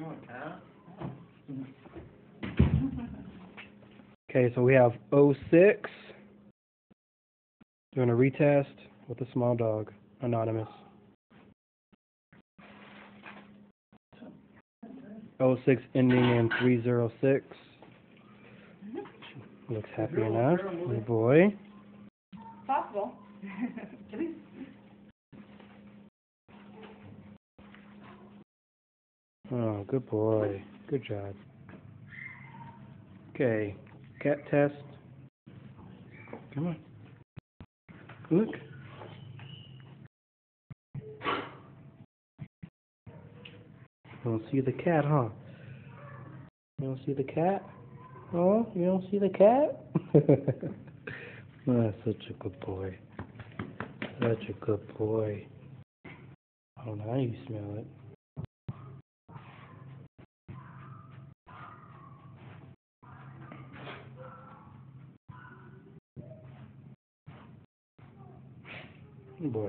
doing, huh? Okay, so we have 06. Doing a retest with a small dog. Anonymous. 06 ending in 306. Looks happy enough. Good boy. Possible. At least. Oh, good boy. Good job. Okay. Cat test. Come on. Look. You don't see the cat, huh? You don't see the cat? Oh, you don't see the cat? Oh, that's such a good boy. Such a good boy. Oh, now you smell it. Good boy.